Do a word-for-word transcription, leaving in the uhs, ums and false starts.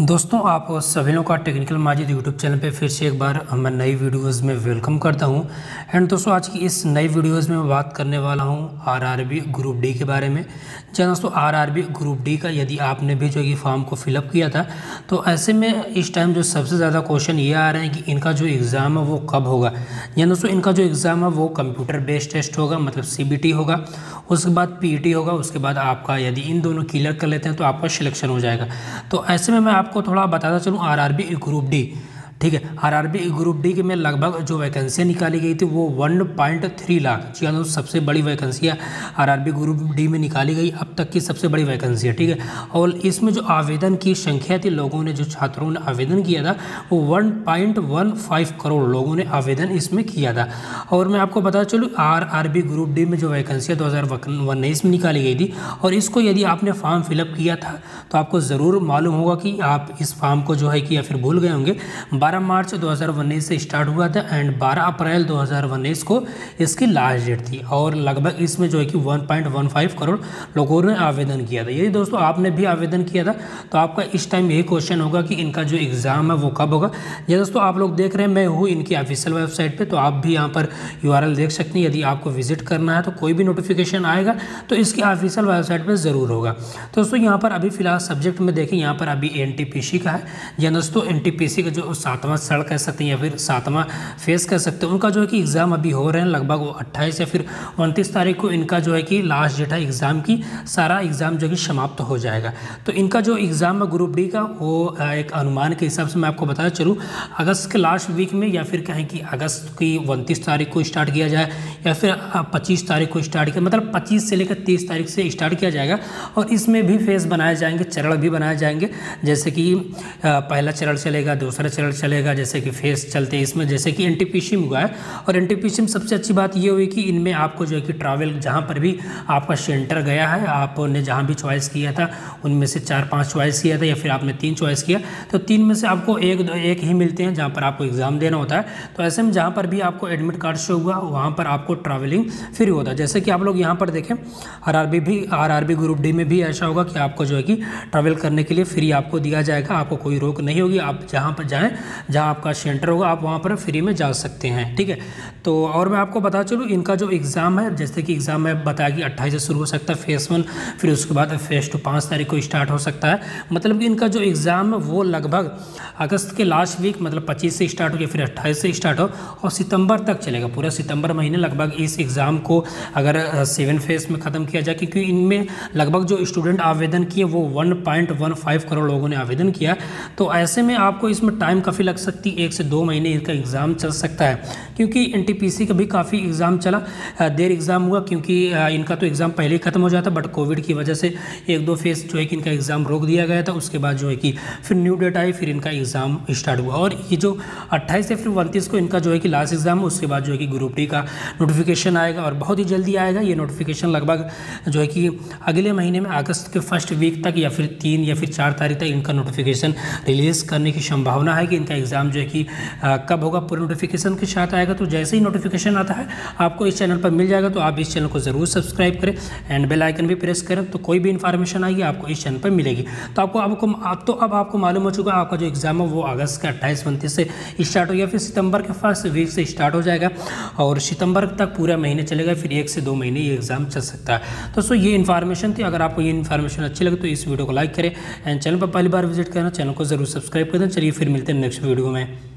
दोस्तों आप सभी लोगों का टेक्निकल माजिद यूट्यूब चैनल पे फिर से एक बार मैं नई वीडियोस में वेलकम करता हूं। एंड दोस्तों आज की इस नई वीडियोस में मैं बात करने वाला हूं आरआरबी ग्रुप डी के बारे में। जी दोस्तों, आरआरबी ग्रुप डी का यदि आपने भी जो कि फॉर्म को फिलअप किया था, तो ऐसे में इस टाइम जो सबसे ज़्यादा क्वेश्चन ये आ रहे हैं कि इनका जो एग्ज़ाम है वो कब होगा। जी दोस्तों, इनका जो एग्ज़ाम है वो कंप्यूटर बेस्ड टेस्ट होगा, मतलब सीबीटी होगा, उसके बाद पीईटी होगा, उसके बाद आपका यदि इन दोनों क्लियर कर लेते हैं तो आपका सिलेक्शन हो जाएगा। तो ऐसे में मैं आपको थोड़ा बताता चलूँ आरआरबी ग्रुप डी, ठीक है। आरआरबी ग्रुप डी के में लगभग जो वैकेंसियाँ निकाली गई थी वो एक पॉइंट तीन लाख, जी हाँ दोस्तों, सबसे बड़ी वैकेंसियाँ आरआरबी ग्रुप डी में निकाली गई, अब तक की सबसे बड़ी वैकेंसी है, ठीक है। और इसमें जो आवेदन की संख्या थी, लोगों ने, जो छात्रों ने आवेदन किया था वो एक पॉइंट एक पाँच करोड़ लोगों ने आवेदन इसमें किया था। और मैं आपको बता चलूँ आरआरबी ग्रुप डी में जो वैकेंसियाँ दो हज़ार उन्नीस में निकाली गई थी, और इसको यदि आपने फॉर्म फिलअप किया था तो आपको ज़रूर मालूम होगा कि आप इस फॉर्म को जो है कि या फिर भूल गए होंगे। बारह मार्च दो हज़ार उन्नीस से स्टार्ट हुआ था एंड बारह अप्रैल दो हज़ार उन्नीस को इसकी लास्ट डेट थी, और लगभग इसमें जो है कि एक पॉइंट एक पाँच करोड़ लोगों ने आवेदन किया था। यदि दोस्तों आपने भी आवेदन किया था तो आपका इस टाइम यही क्वेश्चन होगा कि इनका जो एग्ज़ाम है वो कब होगा। ये दोस्तों आप लोग देख रहे हैं, मैं हूँ इनकी ऑफिशियल वेबसाइट पे, तो आप भी यहाँ पर यूआरएल देख सकते हैं। यदि आपको विजिट करना है तो कोई भी नोटिफिकेशन आएगा तो इसकी ऑफिशियल वेबसाइट पर ज़रूर होगा। तो दोस्तों यहाँ पर अभी फिलहाल सब्जेक्ट में देखें, यहाँ पर अभी एनटीपीसी का है। या दोस्तों एनटीपीसी का जो सातवां सड़ कह सकते हैं या फिर सातवां फेस कह सकते हैं, उनका जो है कि एग्ज़ाम अभी हो रहे हैं। लगभग वो अट्ठाईस या फिर उनतीस तारीख को इनका जो है कि लास्ट डेट है एग्ज़ाम की, सारा एग्ज़ाम जो कि समाप्त हो जाएगा। तो इनका जो एग्ज़ाम है ग्रुप डी का वो एक अनुमान के हिसाब से मैं आपको बताया चलूँ, अगस्त के लास्ट वीक में या फिर कहें कि अगस्त की उनतीस तारीख को स्टार्ट किया जाए या फिर पच्चीस तारीख को स्टार्ट किया, मतलब पच्चीस से लेकर तीस तारीख से स्टार्ट किया जाएगा। और इसमें भी फेस बनाए जाएंगे, चरण भी बनाए जाएंगे, जैसे कि पहला चरण चलेगा, दूसरा चरण चलेगा, जैसे कि फेस चलते हैं इसमें, जैसे कि एनटीपीसी में हुआ है। और एनटीपीसी में सबसे अच्छी बात ये हुई कि इनमें आपको जो है कि ट्रैवल, जहाँ पर भी आपका सेंटर गया है, आपने जहाँ भी चॉइस किया था उनमें से चार पांच चॉइस किया था या फिर आपने तीन चॉइस किया, तो तीन में से आपको एक दो एक ही मिलते हैं जहाँ पर आपको एग्ज़ाम देना होता है। तो ऐसे में जहाँ पर भी आपको एडमिट कार्ड शो हुआ वहाँ पर आपको ट्रैवलिंग फ्री होता है। जैसे कि आप लोग यहाँ पर देखें, आरआरबी भी आरआरबी ग्रुप डी में भी ऐसा होगा कि आपको जो है कि ट्रैवल करने के लिए फ्री आपको दिया जाएगा, आपको कोई रोक नहीं होगी। आप जहाँ पर जाएँ, जहाँ आपका सेंटर होगा आप वहाँ पर फ्री में जा सकते हैं, ठीक है। तो और मैं आपको बता चलूँ इनका जो एग्ज़ाम है, जैसे कि एग्ज़ाम मैं बताया कि अट्ठाईस से शुरू हो सकता है फेस वन, फिर उसके बाद फेस टू पाँच तारीख को स्टार्ट हो सकता है। मतलब कि इनका जो एग्ज़ाम है वो लगभग अगस्त के लास्ट वीक, मतलब पच्चीस से स्टार्ट हो या फिर अट्ठाईस से स्टार्ट हो और सितंबर तक चलेगा। पूरा सितंबर महीने लगभग इस एग्ज़ाम को अगर सेवन फेस में ख़त्म किया जाए, क्योंकि इनमें लगभग जो स्टूडेंट आवेदन किए वो one point one five crore लोगों ने आवेदन किया, तो ऐसे में आपको इसमें टाइम काफ़ी लग सकती है, एक से दो महीने इसका एग्ज़ाम चल सकता है। क्योंकि एनटीपीसी का भी काफ़ी एग्ज़ाम चला, देर एग्ज़ाम हुआ, क्योंकि इनका तो एग्ज़ाम पहले ही ख़त्म हो जाता, बट कोविड की वजह से एक दो फेस जो है कि इनका एग्ज़ाम रोक दिया गया था। उसके बाद जो है कि फिर न्यू डेट आई, फिर इनका एग्ज़ाम स्टार्ट हुआ, और ये जो अट्ठाईस से फिर उनतीस को इनका जो है कि लास्ट एग्ज़ाम, उसके बाद जो है कि ग्रुप डी का नोटिफिकेशन आएगा और बहुत ही जल्दी आएगा। ये नोटिफिकेशन लगभग जो है कि अगले महीने में अगस्त के फर्स्ट वीक तक या फिर तीन या फिर चार तारीख तक इनका नोटिफिकेशन रिलीज़ करने की संभावना है कि इनका एग्ज़ाम जो है कि कब होगा पूरे नोटिफिकेशन के साथ आएगा। तो जैसे ही नोटिफिकेशन आता है आपको इस चैनल पर मिल जाएगा, तो आप इस चैनल को ज़रूर सब्सक्राइब करें एंड बेल आइकन भी प्रेस करें, तो कोई भी इन्फॉर्मेशन आएगी आपको इस चैनल पर मिलेगी। तो आपको आपको आप तो अब आपको मालूम हो चुका है आपका जो एग्ज़ाम है वो अगस्त के अट्ठाईस उनतीस से स्टार्ट हो या फिर सितंबर के फर्स्ट वीक से स्टार्ट हो जाएगा और सितंबर तक पूरा महीने चलेगा, फिर एक से दो महीने ये एग्ज़ाम चल सकता है। तो सो ये इन्फॉर्मेशन थी, अगर आपको ये इन्फॉर्मेशन अच्छी लगे तो इस वीडियो को लाइक करें एंड चैनल पर पहली बार विजिट करना, चैनल को ज़रूर सब्सक्राइब कर दें। चलिए फिर मिलते हैं नेक्स्ट वीडियो में।